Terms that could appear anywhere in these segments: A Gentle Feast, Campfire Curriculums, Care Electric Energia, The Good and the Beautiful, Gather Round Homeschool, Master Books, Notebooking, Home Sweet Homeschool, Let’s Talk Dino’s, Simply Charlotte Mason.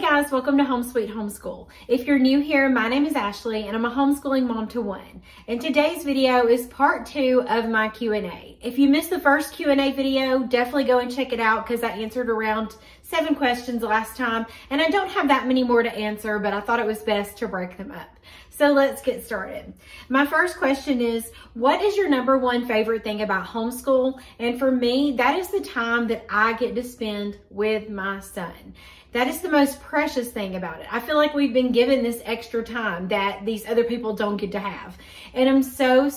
Hey guys, welcome to Home Sweet Homeschool. If you're new here, my name is Ashley and I'm a homeschooling mom to one. And today's video is part two of my Q&A. If you missed the first Q&A video, definitely go and check it out because I answered around 7 questions last time and I don't have that many more to answer, but I thought it was best to break them up. So let's get started. My first question is, what is your #1 favorite thing about homeschool? And for me, that is the time that I get to spend with my son. That is the most precious thing about it. I feel like we've been given this extra time that these other people don't get to have. And I'm so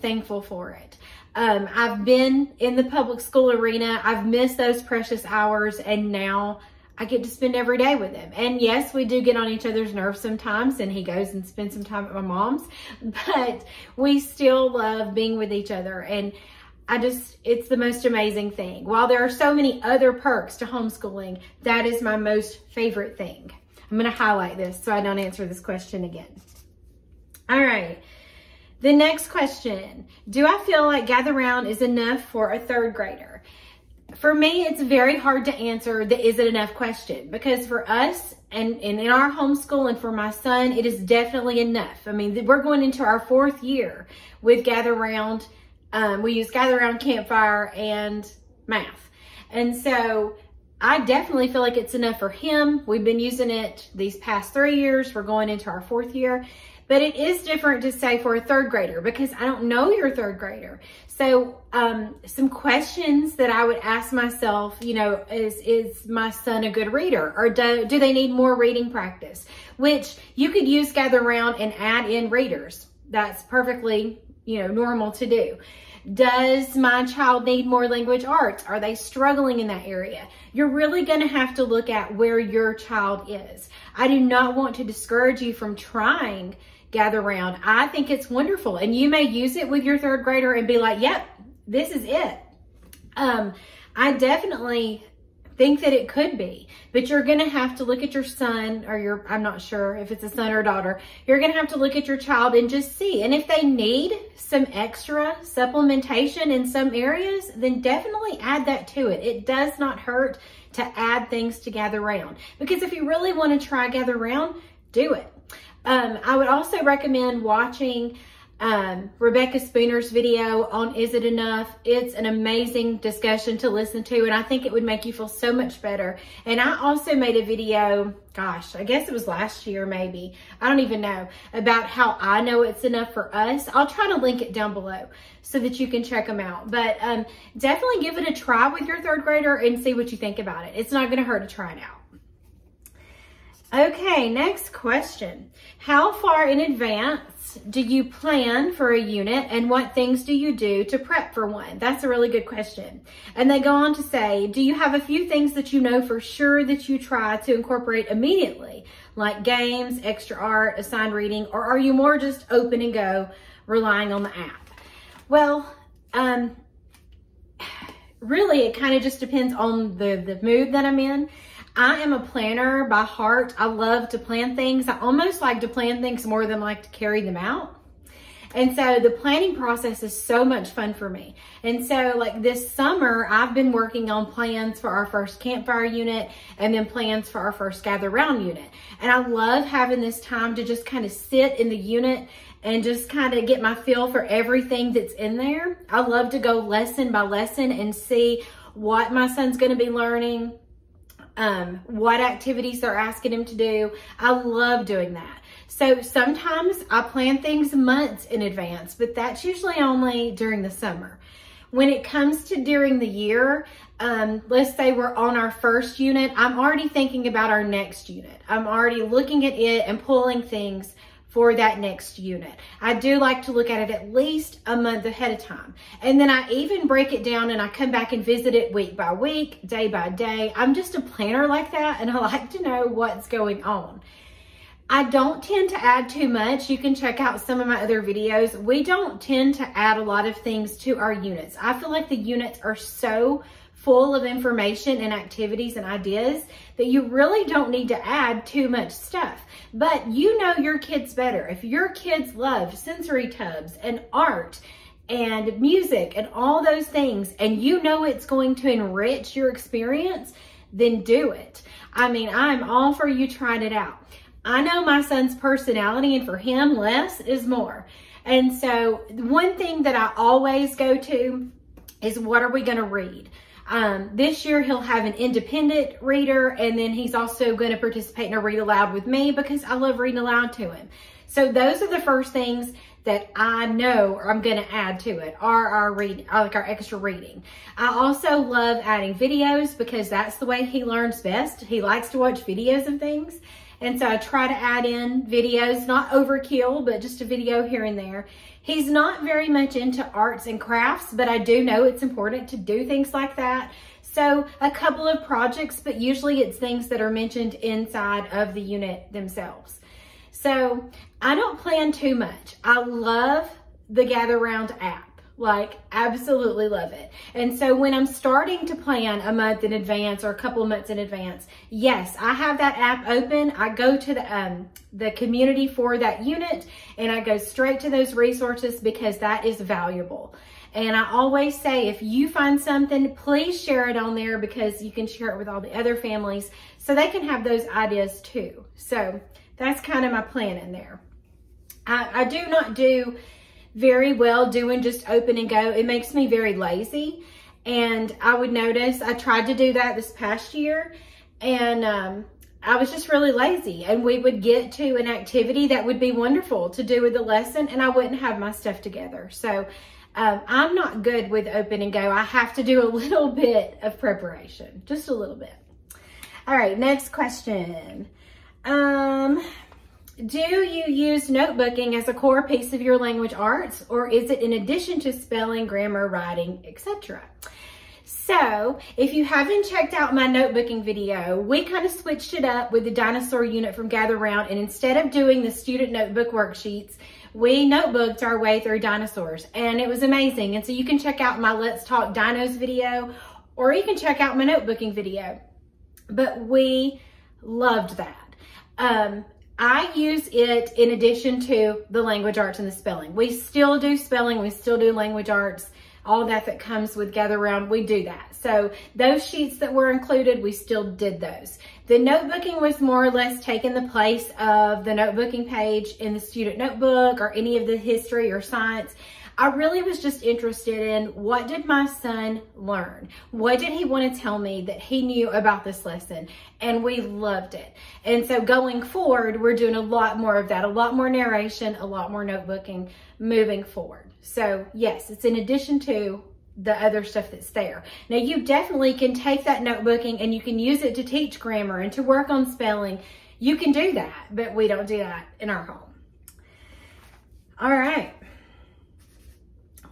thankful for it. I've been in the public school arena. I've missed those precious hours, and now I get to spend every day with him. And yes, we do get on each other's nerves sometimes, and he goes and spends some time at my mom's, but we still love being with each other. And it's the most amazing thing. While there are so many other perks to homeschooling, that is my most favorite thing. I'm going to highlight this so I don't answer this question again. All right. The next question, do I feel like Gather Round is enough for a 3rd grader? For me, it's very hard to answer the is it enough question, because for us and in our homeschool and for my son, it is definitely enough. I mean, we're going into our 4th year with Gather Round. We use Gather Round, Campfire, and Math. And so I definitely feel like it's enough for him. We've been using it these past 3 years. We're going into our 4th year. But it is different to say for a 3rd grader, because I don't know your 3rd grader. So some questions that I would ask myself, you know, is my son a good reader? Or do they need more reading practice? Which you could use Gather Round and add in readers. That's perfectly, you know, normal to do. Does my child need more language arts? Are they struggling in that area? You're really going to have to look at where your child is. I do not want to discourage you from trying Gather Round. I think it's wonderful, and you may use it with your 3rd grader and be like, yep, this is it. I definitely think that it could be, but you're going to have to look at your son or your, I'm not sure if it's a son or daughter. You're going to have to look at your child and just see. And if they need some extra supplementation in some areas, then definitely add that to it. It does not hurt to add things to Gather Round, because if you really want to try Gather Round, do it. I would also recommend watching Rebecca Spooner's video on Is It Enough? It's an amazing discussion to listen to, and I think it would make you feel so much better. And I also made a video, gosh, I guess it was last year maybe, I don't even know, about how I know it's enough for us. I'll try to link it down below so that you can check them out. But definitely give it a try with your 3rd grader and see what you think about it. It's not going to hurt to try it out. Okay, next question. How far in advance do you plan for a unit, and what things do you do to prep for one? That's a really good question. And they go on to say, do you have a few things that you know for sure that you try to incorporate immediately, like games, extra art, assigned reading, or are you more just open and go, relying on the app? Well, really it kind of just depends on the mood that I'm in. I am a planner by heart. I love to plan things. I almost like to plan things more than like to carry them out. And so the planning process is so much fun for me. And so like this summer, I've been working on plans for our 1st Campfire unit and then plans for our 1st Gather Round unit. And I love having this time to just kind of sit in the unit and just kind of get my feel for everything that's in there. I love to go lesson by lesson and see what my son's going to be learning, what activities they're asking him to do. I love doing that. So sometimes I plan things months in advance, but that's usually only during the summer. When it comes to during the year, let's say we're on our 1st unit, I'm already thinking about our next unit. I'm already looking at it and pulling things for that next unit. I do like to look at it at least a month ahead of time. And then I even break it down and I come back and visit it week by week, day by day. I'm just a planner like that, and I like to know what's going on. I don't tend to add too much. You can check out some of my other videos. We don't tend to add a lot of things to our units. I feel like the units are so full of information and activities and ideas that you really don't need to add too much stuff. But you know your kids better. If your kids love sensory tubs and art and music and all those things, and you know it's going to enrich your experience, then do it. I mean, I'm all for you trying it out. I know my son's personality, and for him, less is more. And so one thing that I always go to is, what are we going to read? This year he'll have an independent reader, and then he's also going to participate in a read aloud with me because I love reading aloud to him. So those are the first things that I know I'm going to add to it, are our reading, like our extra reading. I also love adding videos because that's the way he learns best. He likes to watch videos of things. And so I try to add in videos, not overkill, but just a video here and there. He's not very much into arts and crafts, but I do know it's important to do things like that. So a couple of projects, but usually it's things that are mentioned inside of the unit themselves. So I don't plan too much. I love the Gather Round app, like absolutely love it. And so when I'm starting to plan a month in advance or a couple of months in advance, yes, I have that app open. I go to the community for that unit, and I go straight to those resources because that is valuable. And I always say, if you find something, please share it on there because you can share it with all the other families so they can have those ideas too. So that's kind of my plan in there. I do not do very well doing just open and go. It makes me very lazy. And I would notice I tried to do that this past year, and I was just really lazy, and we would get to an activity that would be wonderful to do with the lesson, and I wouldn't have my stuff together. So I'm not good with open and go. I have to do a little bit of preparation, just a little bit. All right, next question. Do you use notebooking as a core piece of your language arts, or is it in addition to spelling, grammar, writing, etc.? So if you haven't checked out my notebooking video, we kind of switched it up with the dinosaur unit from Gather Round, and instead of doing the student notebook worksheets, we notebooked our way through dinosaurs, and it was amazing. And so you can check out my Let's Talk Dinos video, or you can check out my notebooking video, but we loved that. I use it in addition to the language arts and the spelling. We still do spelling, we still do language arts, all that comes with Gather Round, we do that. So those sheets that were included, we still did those. The notebooking was more or less taking the place of the notebooking page in the student notebook or any of the history or science. I really was just interested in, what did my son learn? What did he want to tell me that he knew about this lesson? And we loved it. And so going forward, we're doing a lot more of that, a lot more narration, a lot more notebooking moving forward. So yes, it's in addition to the other stuff that's there. Now you definitely can take that notebooking and you can use it to teach grammar and to work on spelling. You can do that, but we don't do that in our home. All right.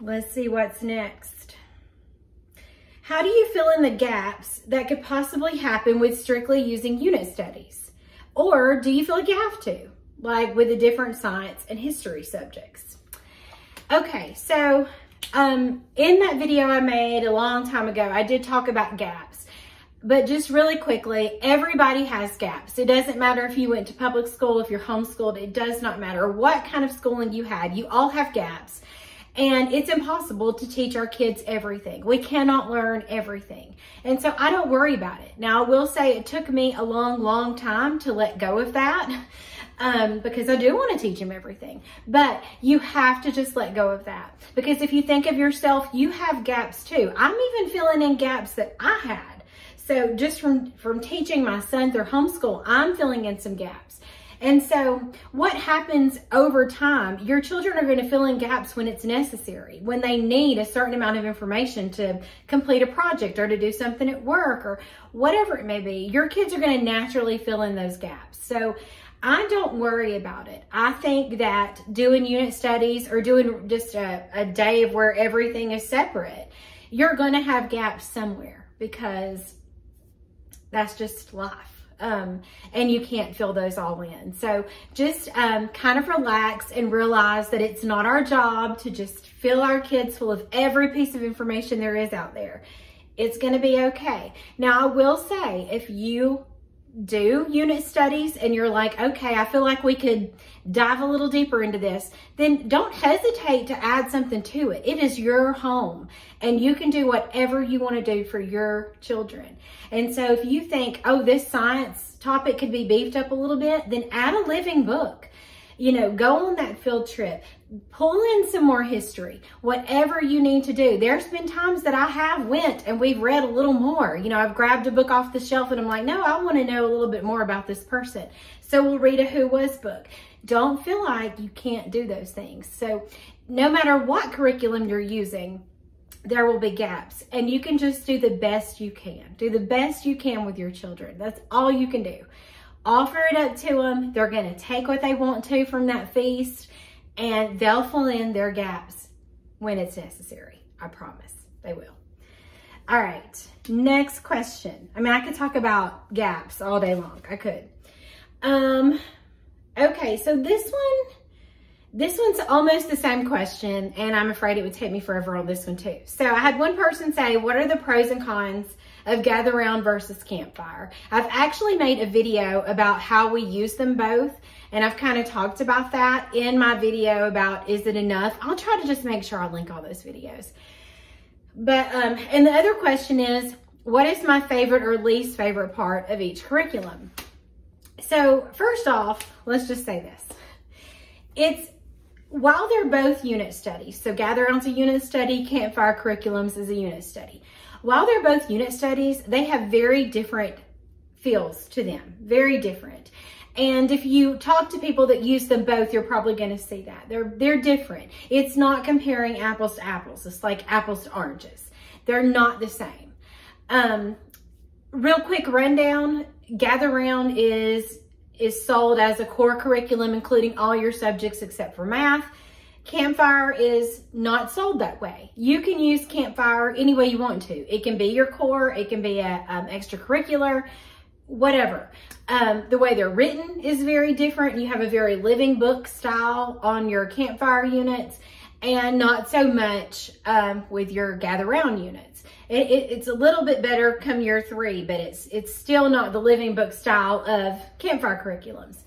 Let's see what's next. How do you fill in the gaps that could possibly happen with strictly using unit studies? Or do you feel like you have to, like with the different science and history subjects? Okay, so in that video I made a long time ago, I did talk about gaps. But just really quickly, everybody has gaps. It doesn't matter if you went to public school, if you're homeschooled, it does not matter what kind of schooling you had. You all have gaps. And it's impossible to teach our kids everything. We cannot learn everything. And so I don't worry about it. Now, I will say it took me a long, long time to let go of that because I do want to teach them everything. But you have to just let go of that, because if you think of yourself, you have gaps too. I'm even filling in gaps that I had. So just from teaching my son through homeschool, I'm filling in some gaps. And so what happens over time, your children are going to fill in gaps when it's necessary, when they need a certain amount of information to complete a project or to do something at work or whatever it may be. Your kids are going to naturally fill in those gaps. So I don't worry about it. I think that doing unit studies or doing just a day of where everything is separate, you're going to have gaps somewhere because that's just life. And you can't fill those all in. So just kind of relax and realize that it's not our job to just fill our kids full of every piece of information there is out there. It's going to be okay. Now, I will say, if you do unit studies and you're like, okay, I feel like we could dive a little deeper into this, then don't hesitate to add something to it. It is your home and you can do whatever you want to do for your children. And so if you think, oh, this science topic could be beefed up a little bit, then add a living book. You know, go on that field trip, pull in some more history, whatever you need to do. There's been times that I have went and we've read a little more. You know, I've grabbed a book off the shelf and I'm like, no, I want to know a little bit more about this person. So we'll read a Who Was book. Don't feel like you can't do those things. So no matter what curriculum you're using, there will be gaps and you can just do the best you can. Do the best you can with your children. That's all you can do. Offer it up to them. They're going to take what they want to from that feast and they'll fill in their gaps when it's necessary. I promise they will. All right. Next question. I mean, I could talk about gaps all day long. I could. Okay. So this one's almost the same question and I'm afraid it would take me forever on this one too. So I had one person say, what are the pros and cons of Gather Round versus Campfire? I've actually made a video about how we use them both, and I've kind of talked about that in my video about is it enough. I'll try to just make sure I link all those videos. But and the other question is, what is my favorite or least favorite part of each curriculum? So first off, let's just say this. While they're both unit studies, so Gather Round's a unit study, Campfire Curriculums is a unit study. While they're both unit studies, they have very different feels to them, very different. And if you talk to people that use them both, you're probably going to see that. They're different. It's not comparing apples to apples. It's like apples to oranges. They're not the same. Real quick rundown, Gather Round is sold as a core curriculum, including all your subjects except for math. Campfire is not sold that way. You can use Campfire any way you want to. It can be your core, it can be a extracurricular, whatever. The way they're written is very different. You have a very living book style on your Campfire units and not so much with your Gather Round units. It's a little bit better come year three, but it's still not the living book style of Campfire curriculums.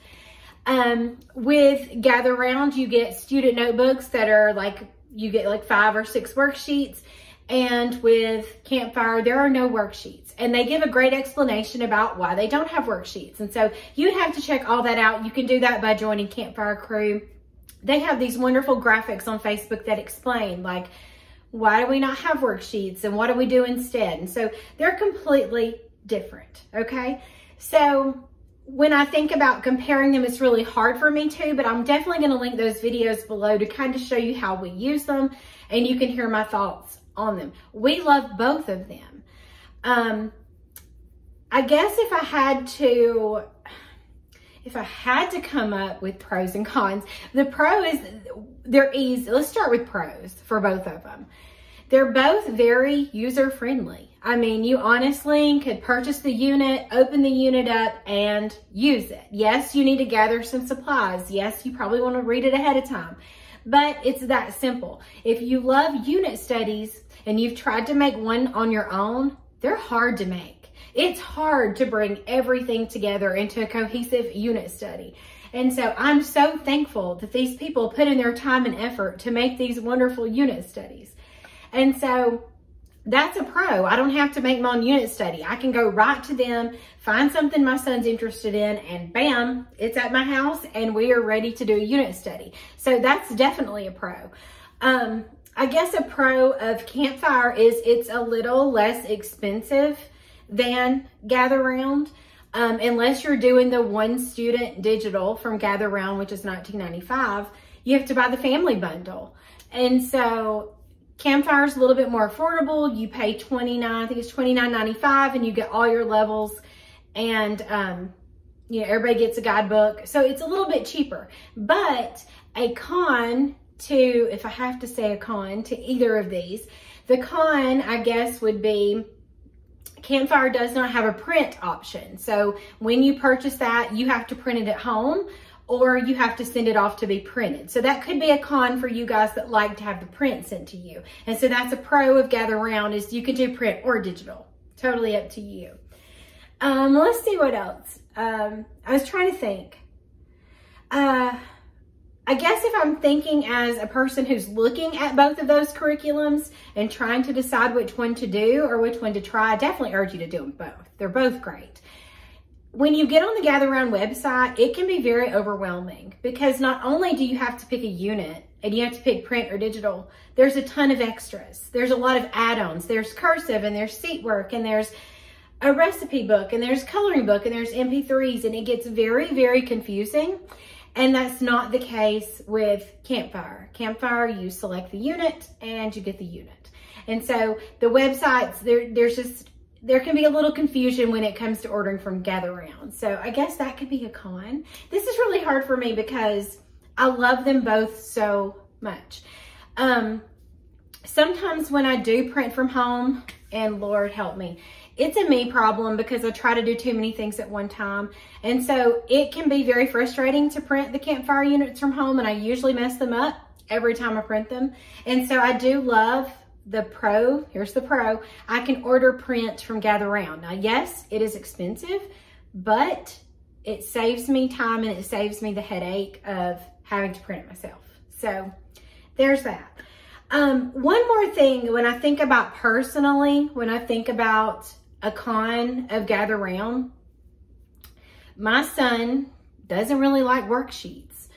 With Gather Round, you get student notebooks that are like, you get like 5 or 6 worksheets. And with Campfire, there are no worksheets. And they give a great explanation about why they don't have worksheets. And so you'd have to check all that out. You can do that by joining Campfire Crew. They have these wonderful graphics on Facebook that explain like, why do we not have worksheets and what do we do instead? And so they're completely different. Okay. So when I think about comparing them, it's really hard for me to, but I'm definitely going to link those videos below to kind of show you how we use them and you can hear my thoughts on them. We love both of them. I guess if I had to come up with pros and cons, the pro is they're easy. Let's start with pros for both of them. They're both very user-friendly. I mean, you honestly could purchase the unit, open the unit up, and use it. Yes, you need to gather some supplies. Yes, you probably want to read it ahead of time, but it's that simple. If you love unit studies and you've tried to make one on your own, they're hard to make. It's hard to bring everything together into a cohesive unit study. And so I'm so thankful that these people put in their time and effort to make these wonderful unit studies. And so that's a pro. I don't have to make my own unit study. I can go right to them, find something my son's interested in, and bam, it's at my house and we are ready to do a unit study. So that's definitely a pro. I guess a pro of Campfire is it's a little less expensive than Gather Round, unless you're doing the one student digital from Gather Round, which is $19.95. You have to buy the family bundle. And so Campfire is a little bit more affordable. You pay $29.95 and you get all your levels and, you know, everybody gets a guidebook. So it's a little bit cheaper, but a con to, if I have to say a con to either of these, the con I guess would be Campfire does not have a print option. So when you purchase that, you have to print it at home or you have to send it off to be printed. So that could be a con for you guys that like to have the print sent to you. And so that's a pro of Gather Round is you can do print or digital, totally up to you. Let's see what else. I was trying to think. I guess if I'm thinking as a person who's looking at both of those curriculums and trying to decide which one to do or which one to try, I definitely urge you to do them both. They're both great. When you get on the Gather Round website, it can be very overwhelming because not only do you have to pick a unit and you have to pick print or digital, there's a ton of extras. There's a lot of add-ons. There's cursive and there's seat work and there's a recipe book and there's coloring book and there's MP3s, and it gets very, very confusing. And that's not the case with Campfire. Campfire, you select the unit and you get the unit. And so the websites, there can be a little confusion when it comes to ordering from Gather Round. So I guess that could be a con. This is really hard for me because I love them both so much. Sometimes when I do print from home, and Lord help me, it's a me problem because I try to do too many things at one time. And so it can be very frustrating to print the Campfire units from home, and I usually mess them up every time I print them. And so I do love the pro. Here's the pro. I can order print from Gather Round. Now, yes, it is expensive, but it saves me time and it saves me the headache of having to print it myself. So there's that. One more thing, when I think about personally, when I think about a con of Gather Round, my son doesn't really like worksheets.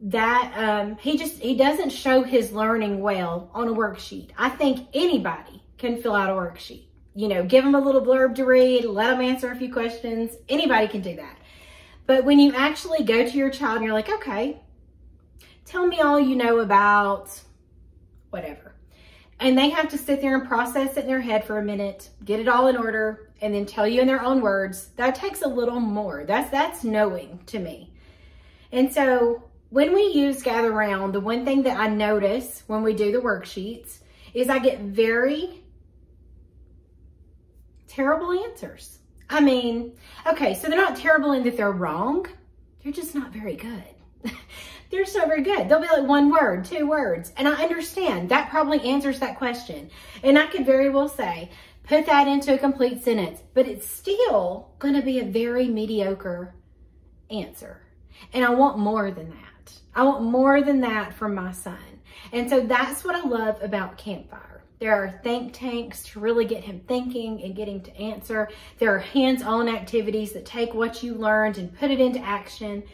That he doesn't show his learning well on a worksheet. I think anybody can fill out a worksheet. You know, give them a little blurb to read, let them answer a few questions. Anybody can do that. But when you actually go to your child and you're like, okay, tell me all you know about whatever. And they have to sit there and process it in their head for a minute, get it all in order, and then tell you in their own words. That takes a little more. That's knowing to me. And so when we use Gather Round, the one thing that I notice when we do the worksheets is I get very terrible answers. I mean, okay, so they're not terrible in that they're wrong. They're just not very good. They're so very good. They'll be like one word, two words. And I understand that probably answers that question. And I could very well say, put that into a complete sentence, but it's still going to be a very mediocre answer. And I want more than that. I want more than that from my son. And so that's what I love about Campfire. There are think tanks to really get him thinking and getting to answer. There are hands-on activities that take what you learned and put it into action.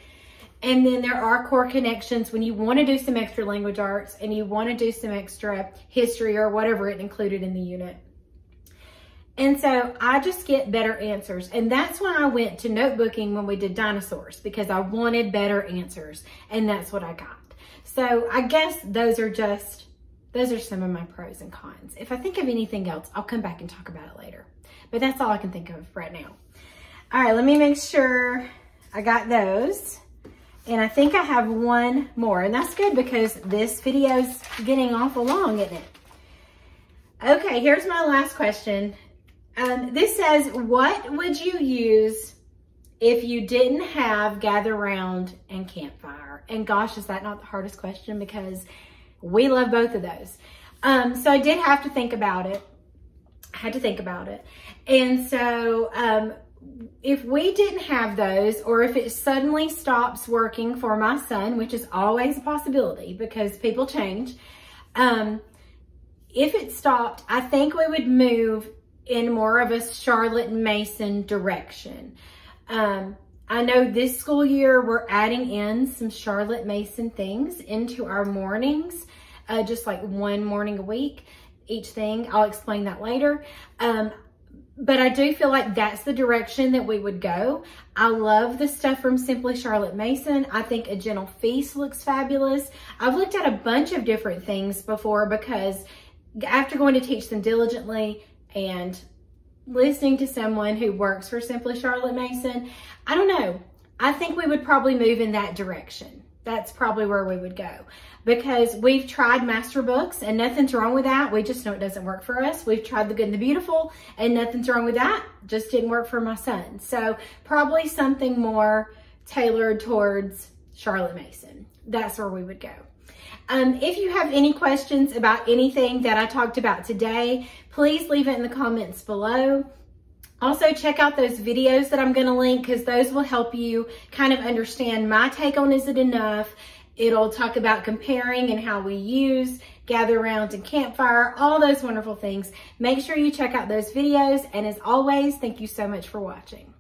And then there are core connections when you want to do some extra language arts and you want to do some extra history or whatever it included in the unit. And so I just get better answers. And that's why I went to notebooking when we did dinosaurs, because I wanted better answers, and that's what I got. So I guess those are some of my pros and cons. If I think of anything else, I'll come back and talk about it later. But that's all I can think of right now. All right, let me make sure I got those. And I think I have one more, and that's good because this video's getting awful long, isn't it? Okay, here's my last question. This says, what would you use if you didn't have Gather Round and Campfire? And gosh, is that not the hardest question, because we love both of those. So I did have to think about it. I had to think about it. And so, if we didn't have those, or if it suddenly stops working for my son, which is always a possibility because people change, if it stopped, I think we would move in more of a Charlotte Mason direction. I know this school year we're adding in some Charlotte Mason things into our mornings, just like one morning a week, each thing. I'll explain that later. But I do feel like that's the direction that we would go. I love the stuff from Simply Charlotte Mason. I think A Gentle Feast looks fabulous. I've looked at a bunch of different things before, because after going to Teach Them Diligently and listening to someone who works for Simply Charlotte Mason, I don't know. I think we would probably move in that direction. That's probably where we would go, because we've tried Master Books and nothing's wrong with that. We just know it doesn't work for us. We've tried The Good and the Beautiful and nothing's wrong with that. Just didn't work for my son. So probably something more tailored towards Charlotte Mason. That's where we would go. If you have any questions about anything that I talked about today, please leave it in the comments below. Also check out those videos that I'm going to link, because those will help you kind of understand my take on Is It Enough. It'll talk about comparing and how we use Gather Round and Campfire, all those wonderful things. Make sure you check out those videos, and as always, thank you so much for watching.